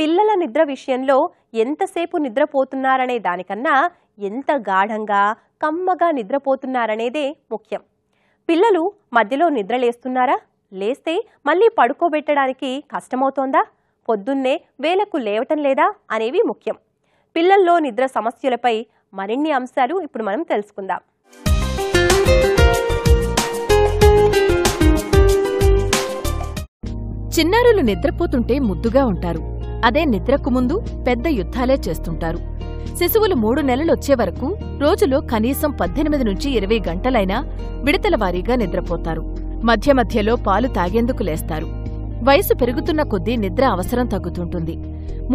పిల్లల నిద్ర విషయంలో ఎంతసేపు నిద్రపోతున్నారనే దానికన్నా ఎంత గాఢంగా కమ్మగా నిద్రపోతున్నారనేదే ముఖ్యం. పిల్లలు మధ్యలో నిద్రలేస్తున్నారా? లేస్తే మళ్ళీ పడుకోబెట్టడానికి కష్టమవుతోందా? పొద్దున్నే వేళకు లేవటం లేదా అనేవి ముఖ్యం. పిల్లల్లో నిద్ర సమస్యలపై మరిన్ని అంశాలు ఇప్పుడు మనం తెలుసుకుందాం. చిన్నారులు నిద్రపోతుంటే ముద్దుగా ఉంటారు. అదే నిద్రకు ముందు పెద్ద యుద్ధాలే చేస్తుంటారు. శిశువులు 3 నెలలొచ్చే వరకు రోజులో కనీసం 18 నుంచి 20 గంటలైనా విడతలవారీగా నిద్రపోతారు. మధ్య మధ్యలో పాలు తాగేందుకు లేస్తారు. వయసు పెరుగుతున్న కొద్దీ నిద్ర అవసరం తగ్గుతుంటుంది.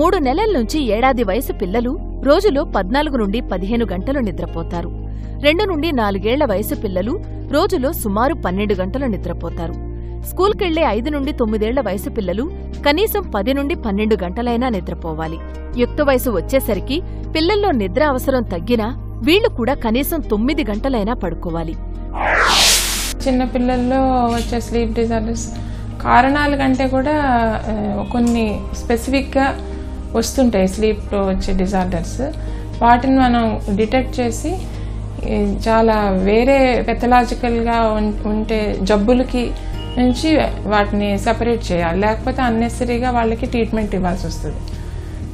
3 నెలల నుంచి ఏడాది వయసు పిల్లలు రోజులో 14 నుండి 15 గంటలు నిద్రపోతారు. 2 నుండి 4 ఏళ్ల వయసు పిల్లలు రోజులో సుమారు 12 గంటలు నిద్రపోతారు. స్కూల్కెళ్లే 5 నుండి 9 ఏళ్ల వయసు పిల్లలు కనీసం 10 నుండి 12 గంటలైనా నిద్రపోవాలి. యుక్త వయసు వచ్చేసరికి పిల్లల్లో నిద్ర అవసరం తగ్గినా వీళ్లు కూడా కనీసం 9 గంటలైనా పడుకోవాలి. చిన్న పిల్లల్లో వచ్చే స్లీప్ డిజార్డర్స్ కారణాల కంటే కూడా కొన్ని స్పెసిఫిక్గా వస్తుంటాయి. స్లీప్లో వచ్చే డిజార్డర్స్ వాటిని మనం డిటెక్ట్ చేసి చాలా వేరే పెథలాజికల్గా ఉంటే జబ్బులకి నుంచి వాటిని సెపరేట్ చేయాలి. లేకపోతే అన్నెసరీగా వాళ్ళకి ట్రీట్మెంట్ ఇవ్వాల్సి వస్తుంది.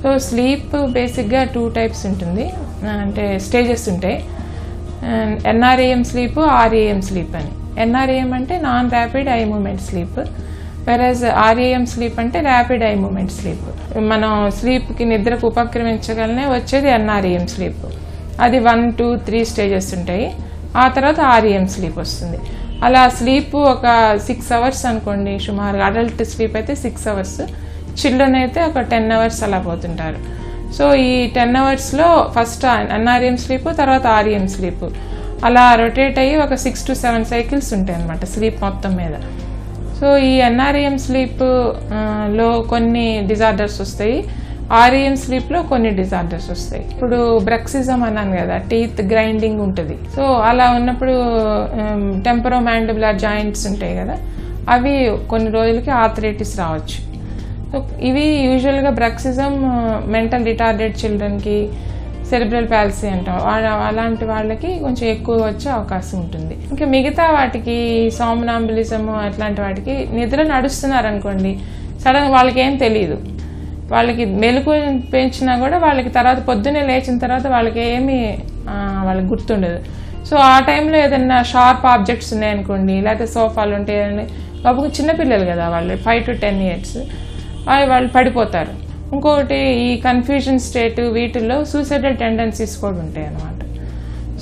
సో స్లీప్ బేసిక్గా 2 టైప్స్ ఉంటుంది, అంటే స్టేజెస్ ఉంటాయి. ఎన్ఆర్ఏఎం స్లీప్, ఆర్ఏఎం స్లీప్ అని. ఎన్ఆర్ఏఎం అంటే non rapid eye movement sleep, వెరాజ్ ఆర్ఏఎం స్లీప్ అంటే ర్యాపిడ్ ఐ మూమెంట్ స్లీప్. మనం స్లీప్కి నిద్రకు ఉపక్రమించగలనే వచ్చేది ఎన్ఆర్ఏఎం స్లీప్. అది 1, 2, 3 స్టేజెస్ ఉంటాయి. ఆ తర్వాత ఆర్ఏఎం స్లీప్ వస్తుంది. అలా స్లీప్ ఒక 6 అవర్స్ అనుకోండి సుమారు. అడల్ట్ స్లీప్ అయితే 6 అవర్స్, చిల్డ్రన్ అయితే ఒక 10 అవర్స్ అలా పోతుంటారు. సో ఈ 10 అవర్స్లో ఫస్ట్ ఎన్ఆర్ఏఎం స్లీప్, తర్వాత ఆర్ఏఎం స్లీప్, అలా రొటేట్ అయ్యి ఒక 6 to 7 సైకిల్స్ ఉంటాయి అన్నమాట స్లీప్ మొత్తం మీద. సో ఈ ఎన్ఆర్ఏఎం స్లీప్లో కొన్ని డిజార్డర్స్ వస్తాయి, ఆర్ఏఎం స్లీప్లో కొన్ని డిజార్డర్స్ వస్తాయి. ఇప్పుడు బ్రెక్సిజం అన్నాను కదా, టీత్ గ్రైండింగ్ ఉంటుంది. సో అలా ఉన్నప్పుడు టెంపరోమాండిబులర్ జాయింట్స్ ఉంటాయి కదా, అవి కొన్ని రోజులకి ఆర్థరైటిస్ రావచ్చు. సో ఇవి యూజువల్గా బ్రెక్సిజం మెంటల్ రిటార్డెడ్ చిల్డ్రన్కి, సెరిబ్రల్ ప్యాలసీ అంటాం, అలాంటి వాళ్ళకి కొంచెం ఎక్కువ వచ్చే అవకాశం ఉంటుంది. ఇంకా మిగతా వాటికి సోమనాంబులిజము అట్లాంటి వాటికి నిద్ర నడుస్తున్నారు అనుకోండి, సడన్గా వాళ్ళకి ఏం తెలియదు, వాళ్ళకి మెలకు పెంచినా కూడా వాళ్ళకి తర్వాత పొద్దునే లేచిన తర్వాత వాళ్ళకి ఏమీ వాళ్ళకి గుర్తుండదు. సో ఆ టైంలో ఏదైనా షార్ప్ ఆబ్జెక్ట్స్ ఉన్నాయనుకోండి, లేకపోతే సోఫాలు ఉంటాయి, కాబట్టి చిన్నపిల్లలు కదా వాళ్ళు 5 to 10 years, వాళ్ళు పడిపోతారు. ఇంకొకటి ఈ కన్ఫ్యూజన్ స్టేట్, వీటిల్లో సూసైడల్ టెండెన్సీస్ కూడా ఉంటాయి అన్నమాట.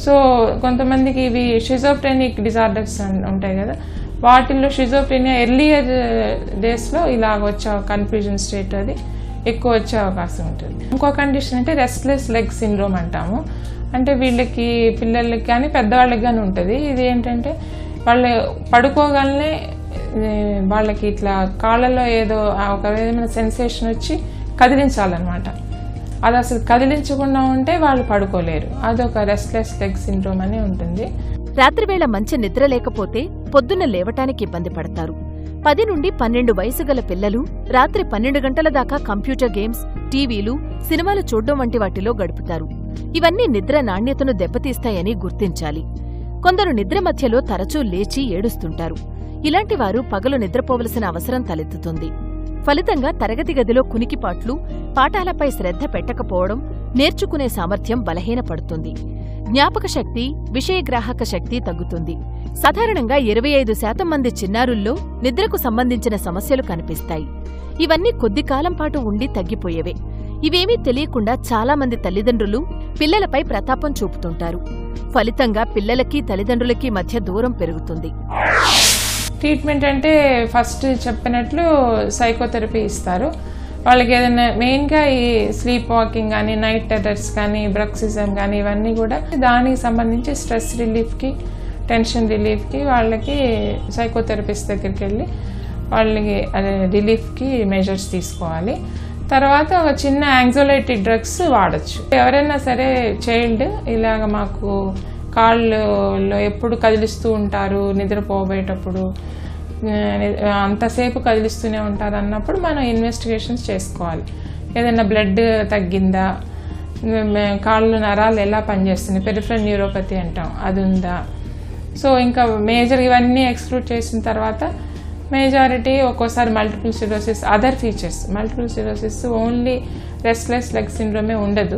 సో కొంతమందికి ఇవి షిజోఫ్రెనిక్ డిజార్డర్స్ ఉంటాయి కదా, వాటిల్లో షిజోఫ్రెనియా ఎర్లియర్ డేస్లో ఇలాగ వచ్చే కన్ఫ్యూజన్ స్టేట్ అది ఎక్కువ వచ్చే అవకాశం ఉంటుంది. ఇంకో కండిషన్ అంటే రెస్ట్లెస్ లెగ్ సిండ్రోమ్ అంటాము. అంటే వీళ్ళకి పిల్లలకి కానీ పెద్దవాళ్ళకి కానీ ఉంటుంది. ఇది ఏంటంటే వాళ్ళు పడుకోగలనే వాళ్ళకి ఇట్లా కాళ్ళలో ఏదో ఒక విధమైన సెన్సేషన్ వచ్చి కదిలించాలన్నమాట. అది అసలు కదిలించకుండా ఉంటే వాళ్ళు పడుకోలేరు. అదొక రెస్ట్లెస్ లెగ్ సిండ్రోమ్ అని ఉంటుంది. రాత్రివేళ మంచి నిద్ర లేకపోతే పొద్దున్న లేవటానికి ఇబ్బంది పడతారు. 10 నుండి 12 వయసు గల పిల్లలు రాత్రి 12 గంటల దాకా కంప్యూటర్ గేమ్స్, టీవీలు, సినిమాలు చూడడం వంటి వాటిలో గడుపుతారు. ఇవన్నీ నిద్ర నాణ్యతను దెబ్బతీస్తాయని గుర్తించాలి. కొందరు నిద్ర మధ్యలో తరచూ లేచి ఏడుస్తుంటారు. ఇలాంటివారు పగలు నిద్రపోవలసిన అవసరం తలెత్తుతుంది. ఫలితంగా తరగతి గదిలో కునికిపాట్లు, పాఠాలపై శ్రద్ధ పెట్టకపోవడం, నేర్చుకునే సామర్థ్యం బలహీనపడుతుంది. జ్ఞాపక శక్తి, విషయగ్రాహక శక్తి తగ్గుతుంది. సాధారణంగా 25% మంది చిన్నారుల్లో నిద్రకు సంబంధించిన సమస్యలు కనిపిస్తాయి. ఇవన్నీ కొద్ది కాలం పాటు ఉండి తగ్గిపోయేవే. ఇవేమీ తెలియకుండా చాలామంది తల్లిదండ్రులు పిల్లలపై ప్రతాపం చూపుతుంటారు. ఫలితంగా పిల్లలకి తల్లిదండ్రులకి మధ్య దూరం పెరుగుతుంది. ట్రీట్మెంట్ అంటే ఫస్ట్ చెప్పినట్లు సైకోథెరపీ ఇస్తారు వాళ్ళకి. ఏదైనా మెయిన్గా ఈ స్లీప్ వాకింగ్ కానీ, నైట్ టెర్రర్స్ కానీ, బ్రక్సిజం కానీ, ఇవన్నీ కూడా దానికి సంబంధించి స్ట్రెస్ రిలీఫ్కి, టెన్షన్ రిలీఫ్కి వాళ్ళకి సైకోథెరపిస్ట్ దగ్గరికి వెళ్ళి వాళ్ళకి రిలీఫ్కి మెజర్స్ తీసుకోవాలి. తర్వాత ఒక చిన్న యాంగ్జైటీ డ్రగ్స్ వాడచ్చు. ఎవరైనా సరే చైల్డ్ ఇలాగ మాకు కాళ్ళలో ఎప్పుడు కదిలిస్తూ ఉంటారు, నిద్రపోబోయేటప్పుడు అంతసేపు కదిలిస్తూనే ఉంటారు అన్నప్పుడు మనం ఇన్వెస్టిగేషన్స్ చేసుకోవాలి. ఏదైనా బ్లడ్ తగ్గిందా, కాళ్ళు నరాలు ఎలా పనిచేస్తుంది, పెరిఫెరల్ న్యూరోపతి అంటాం, అది ఉందా. సో ఇంకా మేజర్ ఇవన్నీ ఎక్స్క్లూడ్ చేసిన తర్వాత మెజారిటీ ఒక్కోసారి multiple sclerosis, other features. Multiple sclerosis only restless leg సిండ్రోమే ఉండదు,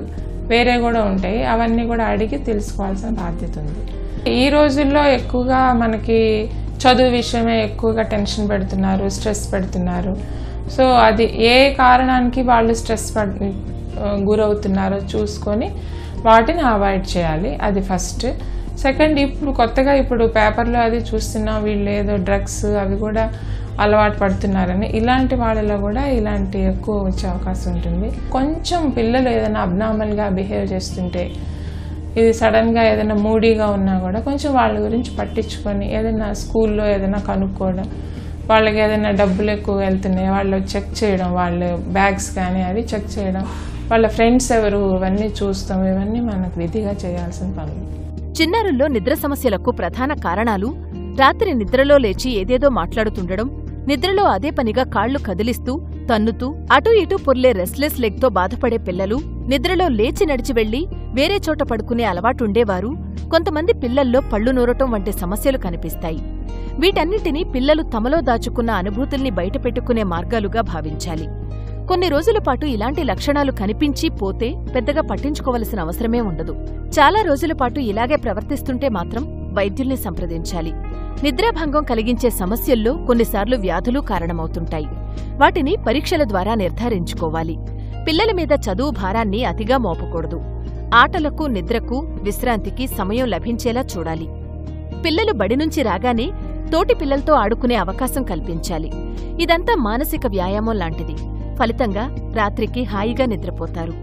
వేరే కూడా ఉంటాయి. అవన్నీ కూడా అడిగి తెలుసుకోవాల్సిన బాధ్యత ఉంది. ఈ రోజుల్లో ఎక్కువగా మనకి చదువు విషయమే ఎక్కువగా టెన్షన్ పెడుతున్నారు, స్ట్రెస్ పెడుతున్నారు. సో అది ఏ కారణానికి వాళ్ళు స్ట్రెస్ గురవుతున్నారో చూసుకొని వాటిని అవాయిడ్ చేయాలి, అది ఫస్ట్. సెకండ్, ఇప్పుడు కొత్తగా ఇప్పుడు పేపర్లో అది చూస్తున్నాం, వీళ్ళు ఏదో డ్రగ్స్ అవి కూడా అలవాటు పడుతున్నారని. ఇలాంటి వాళ్ళలో కూడా ఇలాంటి ఎక్కువ వచ్చే అవకాశం ఉంటుంది. కొంచెం పిల్లలు ఏదైనా అబ్నార్మల్గా బిహేవ్ చేస్తుంటే, ఇది సడన్గా ఏదైనా మూడీగా ఉన్నా కూడా కొంచెం వాళ్ళ గురించి పట్టించుకొని ఏదైనా స్కూల్లో ఏదైనా కనుక్కోవడం, వాళ్ళకి ఏదైనా డబ్బులు ఎక్కువ వెళ్తున్నాయి వాళ్ళు చెక్ చేయడం, వాళ్ళ బ్యాగ్స్ కానీ అవి చెక్ చేయడం, వాళ్ళ ఫ్రెండ్స్ ఎవరు, ఇవన్నీ చూస్తాం. ఇవన్నీ మనకు విధిగా చేయాల్సిన పనులు. చిన్నారుల్లో నిద్ర సమస్యలకు ప్రధాన కారణాలు రాత్రి నిద్రలో లేచి ఏదేదో మాట్లాడుతుండడం, నిద్రలో అదే పనిగా కాళ్లు కదిలిస్తూ తన్నుతూ అటూ ఇటూ పొర్లే రెస్ట్లెస్ లెగ్తో బాధపడే పిల్లలు, నిద్రలో లేచి నడిచి వెళ్లి వేరే చోట పడుకునే అలవాటుండేవారు, కొంతమంది పిల్లల్లో పళ్లు నూరటం వంటి సమస్యలు కనిపిస్తాయి. వీటన్నిటినీ పిల్లలు తమలో దాచుకున్న అనుభూతుల్ని బయటపెట్టుకునే మార్గాలుగా భావించాలి. కొన్ని రోజుల పాటు ఇలాంటి లక్షణాలు కనిపించి పోతే పెద్దగా పట్టించుకోవలసిన అవసరమే ఉండదు. చాలా రోజుల పాటు ఇలాగే ప్రవర్తిస్తుంటే మాత్రం వైద్యుల్ని సంప్రదించాలి. నిద్రాభంగం కలిగించే సమస్యల్లో కొన్నిసార్లు వ్యాధులు కారణమవుతుంటాయి. వాటిని పరీక్షల ద్వారా నిర్ధారించుకోవాలి. పిల్లల మీద చదువు భారాన్ని అతిగా మోపకూడదు. ఆటలకు, నిద్రకు, విశ్రాంతికి సమయం లభించేలా చూడాలి. పిల్లలు బడి నుంచి రాగానే తోటి పిల్లలతో ఆడుకునే అవకాశం కల్పించాలి. ఇదంతా మానసిక వ్యాయామం లాంటిది. ఫలితంగా రాత్రికి హాయిగా నిద్రపోతారు.